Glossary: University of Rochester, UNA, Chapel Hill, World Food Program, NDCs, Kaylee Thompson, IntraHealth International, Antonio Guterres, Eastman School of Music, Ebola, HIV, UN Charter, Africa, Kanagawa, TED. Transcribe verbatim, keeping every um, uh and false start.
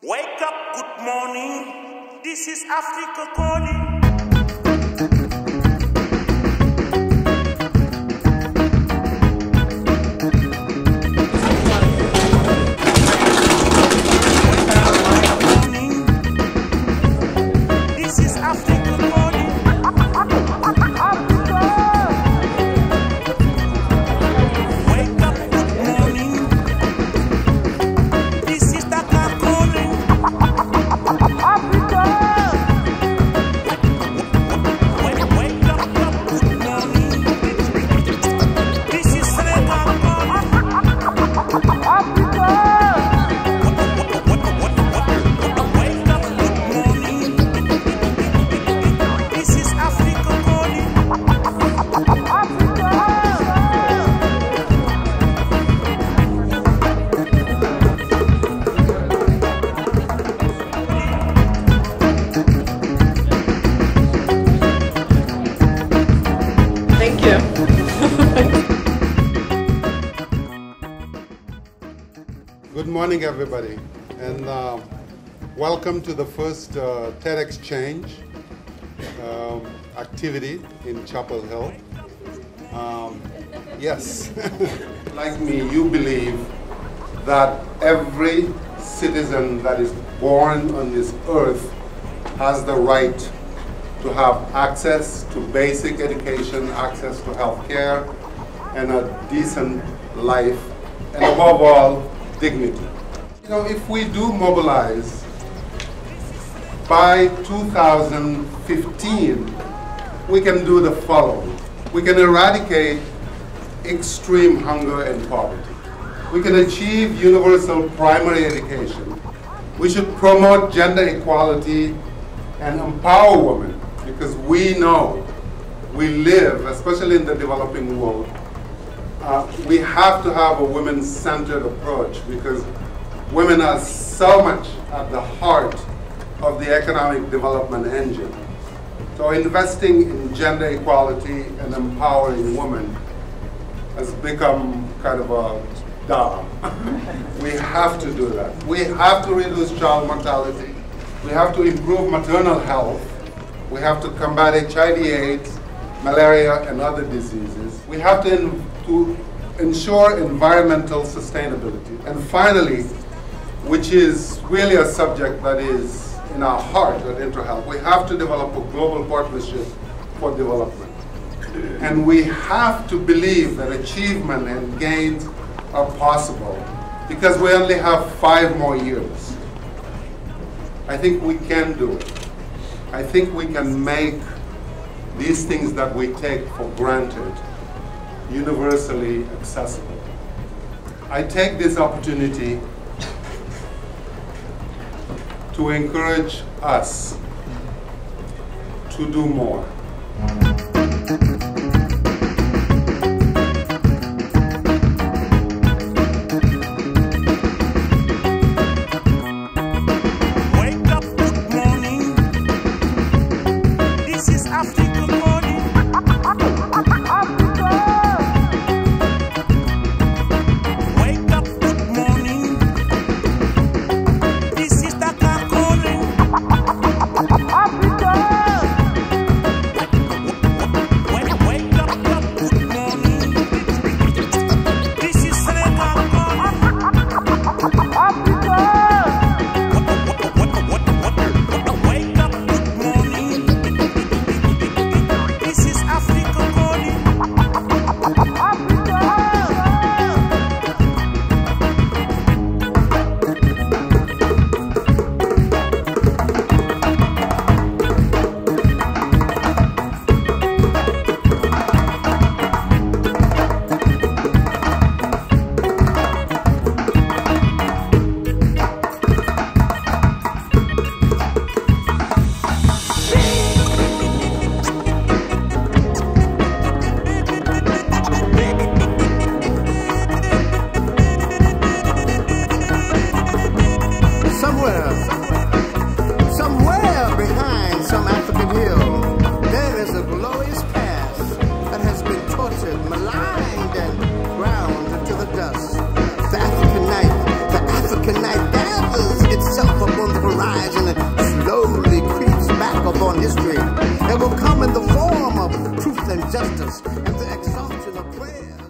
Wake up, good morning. This is Africa calling. Good morning, everybody, and uh, welcome to the first uh, TED Exchange uh, activity in Chapel Hill. Um, yes, like me, you believe that every citizen that is born on this earth has the right to have access to basic education, access to health care, and a decent life, and above all, dignity. You know, if we do mobilize by two thousand fifteen, we can do the following. We can eradicate extreme hunger and poverty. We can achieve universal primary education. We should promote gender equality and empower women, because we know we live, especially in the developing world, Uh, we have to have a women-centered approach, because women are so much at the heart of the economic development engine. So investing in gender equality and empowering women has become kind of a dogma. We have to do that. We have to reduce child mortality. We have to improve maternal health. We have to combat H I V AIDS, malaria, and other diseases. We have to in to ensure environmental sustainability. And finally, which is really a subject that is in our heart at IntraHealth, we have to develop a global partnership for development. And we have to believe that achievement and gains are possible, because we only have five more years. I think we can do it. I think we can make these things that we take for granted universally accessible. I take this opportunity to encourage us to do more. It's so history that will come in the form of truth and justice and the exaltation of prayer.